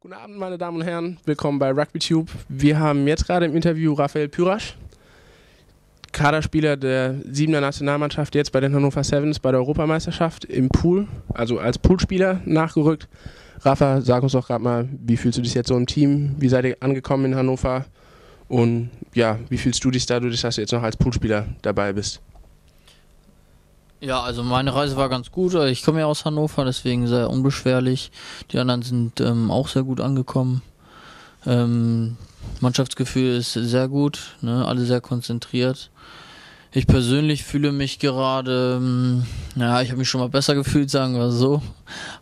Guten Abend, meine Damen und Herren. Willkommen bei RugbyTube. Wir haben jetzt gerade im Interview Raphael Pyrasch, Kaderspieler der 7er Nationalmannschaft, jetzt bei den Hannover Sevens bei der Europameisterschaft im Pool, also als Poolspieler nachgerückt. Rafa, sag uns doch gerade mal, wie fühlst du dich jetzt so im Team? Wie seid ihr angekommen in Hannover? Und ja, wie fühlst du dich dadurch, dass du jetzt noch als Poolspieler dabei bist? Ja, also meine Reise war ganz gut. Ich komme ja aus Hannover, deswegen sehr unbeschwerlich. Die anderen sind auch sehr gut angekommen. Mannschaftsgefühl ist sehr gut, ne? Alle sehr konzentriert. Ich persönlich fühle mich gerade, ich habe mich schon mal besser gefühlt, sagen wir so.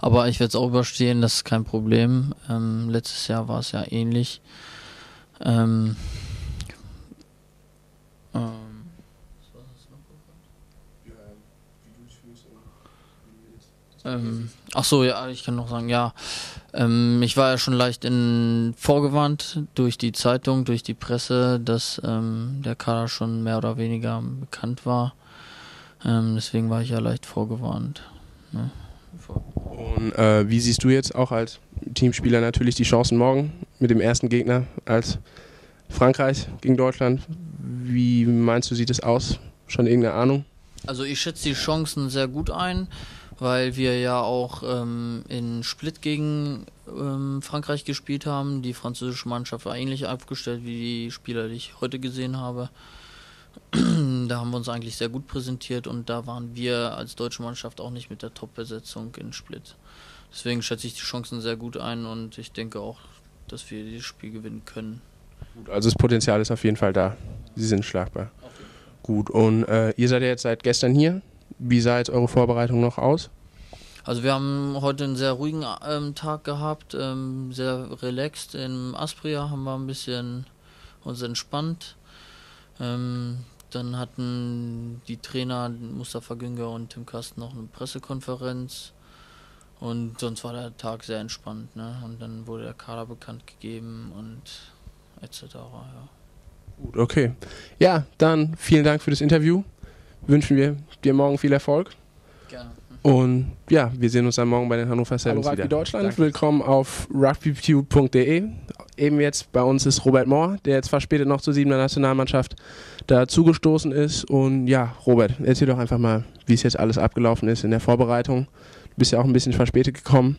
Aber ich werde es auch überstehen, das ist kein Problem. Letztes Jahr war es ja ähnlich. Achso, ja, ich kann noch sagen, ja, ich war ja schon leicht vorgewarnt durch die Zeitung, durch die Presse, dass der Kader schon mehr oder weniger bekannt war. Deswegen war ich ja leicht vorgewarnt. Ne? Und wie siehst du jetzt auch als Teamspieler natürlich die Chancen morgen mit dem ersten Gegner als Frankreich gegen Deutschland? Wie meinst du, sieht es aus? Schon irgendeine Ahnung? Also ich schätze die Chancen sehr gut ein, weil wir ja auch in Split gegen Frankreich gespielt haben. Die französische Mannschaft war ähnlich aufgestellt wie die Spieler, die ich heute gesehen habe. Da haben wir uns eigentlich sehr gut präsentiert und da waren wir als deutsche Mannschaft auch nicht mit der Top-Besetzung in Split. Deswegen schätze ich die Chancen sehr gut ein und ich denke auch, dass wir dieses Spiel gewinnen können. Gut, also das Potenzial ist auf jeden Fall da. Sie sind schlagbar. Gut, und ihr seid ja jetzt seit gestern hier. Wie sah jetzt eure Vorbereitung noch aus? Also wir haben heute einen sehr ruhigen Tag gehabt, sehr relaxed. Im Aspria haben wir ein bisschen uns entspannt. Dann hatten die Trainer Mustafa Günger und Tim Kasten noch eine Pressekonferenz. Und sonst war der Tag sehr entspannt, ne? Und dann wurde der Kader bekannt gegeben und etc. Ja. Gut, okay. Ja, dann vielen Dank für das Interview. Wünschen wir dir morgen viel Erfolg. Gerne. Und ja, wir sehen uns dann morgen bei den Hannover Sevens wieder. Hallo Deutschland, danke. Willkommen auf rugbytube.de. Eben jetzt bei uns ist Robert Mohr, der jetzt verspätet noch zur 7er Nationalmannschaft dazugestoßen ist. Und ja, Robert, erzähl doch einfach mal, wie es jetzt alles abgelaufen ist in der Vorbereitung. Du bist ja auch ein bisschen verspätet gekommen.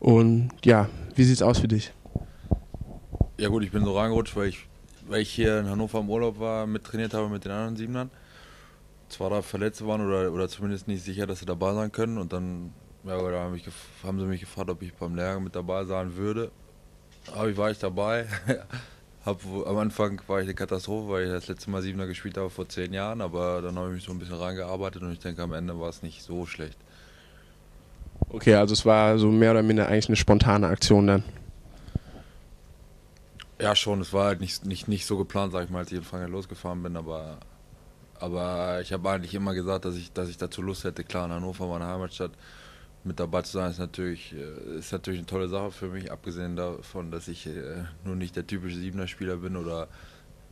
Und ja, wie sieht es aus für dich? Ja gut, ich bin so reingerutscht, weil ich hier in Hannover im Urlaub war, mittrainiert habe mit den anderen Siebenern. Zwar da Verletzte waren oder zumindest nicht sicher, dass sie dabei sein können und dann ja, da haben sie mich gefragt, ob ich beim Lehrgang mit dabei sein würde. Aber war ich dabei. Am Anfang war ich eine Katastrophe, weil ich das letzte Mal Siebener gespielt habe vor 10 Jahren, aber dann habe ich mich so ein bisschen reingearbeitet und ich denke, am Ende war es nicht so schlecht. Okay, also es war so mehr oder minder eigentlich eine spontane Aktion dann? Ja schon, es war halt nicht so geplant, sag ich mal, als ich am Anfang losgefahren bin, aber ich habe eigentlich immer gesagt, dass ich dazu Lust hätte. Klar, in Hannover, meine Heimatstadt, mit dabei zu sein, ist natürlich eine tolle Sache für mich. Abgesehen davon, dass ich nur nicht der typische Siebener-Spieler bin oder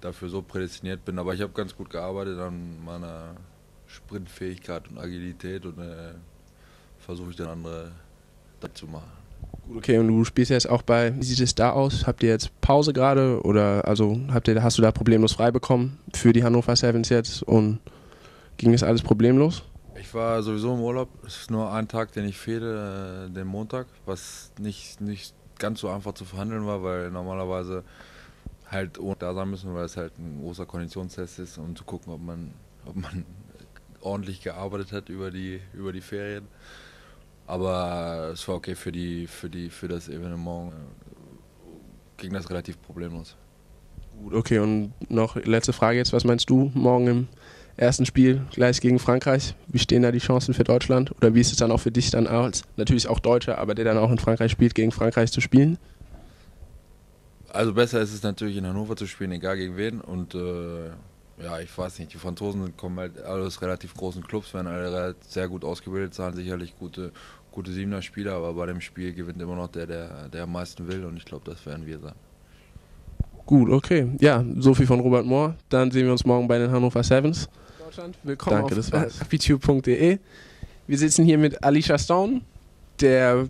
dafür so prädestiniert bin. Aber ich habe ganz gut gearbeitet an meiner Sprintfähigkeit und Agilität und versuche ich dann andere dazu machen. Gut, okay, und du spielst jetzt auch bei, wie sieht es da aus? Habt ihr jetzt Pause gerade oder also hast du da problemlos frei bekommen für die Hannover Sevens jetzt und ging das alles problemlos? Ich war sowieso im Urlaub, es ist nur ein Tag, den ich fehle, den Montag, was nicht ganz so einfach zu verhandeln war, weil normalerweise halt ohne da sein müssen, weil es halt ein großer Konditionstest ist, um zu gucken, ob man ordentlich gearbeitet hat über die Ferien. Aber es war okay für das Evenement, ging das relativ problemlos. Gut, okay, und noch letzte Frage jetzt, was meinst du morgen im ersten Spiel gleich gegen Frankreich? Wie stehen da die Chancen für Deutschland? Oder wie ist es dann auch für dich dann als, natürlich auch Deutscher, aber der dann auch in Frankreich spielt, gegen Frankreich zu spielen? Also besser ist es natürlich in Hannover zu spielen, egal gegen wen und ja, ich weiß nicht, die Franzosen kommen halt alle aus relativ großen Clubs, werden alle sehr gut ausgebildet sein, sicherlich gute Siebener-Spieler, aber bei dem Spiel gewinnt immer noch der am meisten will und ich glaube, das werden wir sein. Gut, okay. Ja, so viel von Robert Mohr. Dann sehen wir uns morgen bei den Hannover Sevens. Deutschland, willkommen auf rugbytube.de. Wir sitzen hier mit Alicia Stone, der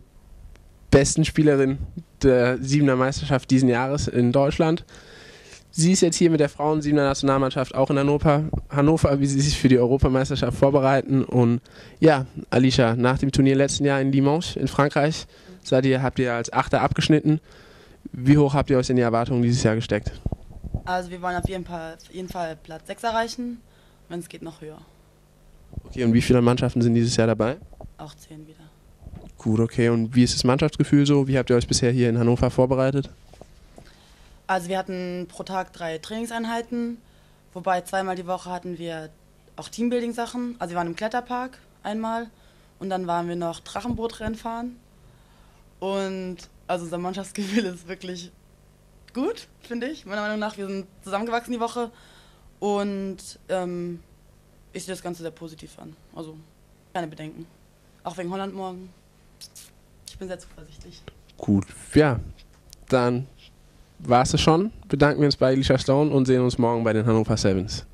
besten Spielerin der Siebener Meisterschaft diesen Jahres in Deutschland. Sie ist jetzt hier mit der Frauen-Siebener Nationalmannschaft auch in Hannover, wie sie sich für die Europameisterschaft vorbereiten. Und ja, Alicia, nach dem Turnier letzten Jahr in Limoges in Frankreich habt ihr als Achter abgeschnitten. Wie hoch habt ihr euch in die Erwartungen dieses Jahr gesteckt? Also wir wollen auf jeden Fall Platz 6 erreichen, wenn es geht noch höher. Okay, und wie viele Mannschaften sind dieses Jahr dabei? Auch 10 wieder. Gut, okay. Und wie ist das Mannschaftsgefühl so? Wie habt ihr euch bisher hier in Hannover vorbereitet? Also wir hatten pro Tag 3 Trainingseinheiten, wobei 2-mal die Woche hatten wir auch Teambuilding-Sachen. Also wir waren im Kletterpark einmal und dann waren wir noch Drachenbootrennen fahren. Und also unser Mannschaftsgefühl ist wirklich gut, finde ich. Meiner Meinung nach, wir sind zusammengewachsen die Woche und ich sehe das Ganze sehr positiv an. Also keine Bedenken. Auch wegen Holland morgen. Ich bin sehr zuversichtlich. Gut, ja, dann war's es schon. Bedanken wir uns bei Alicia Stone und sehen uns morgen bei den Hannover Sevens.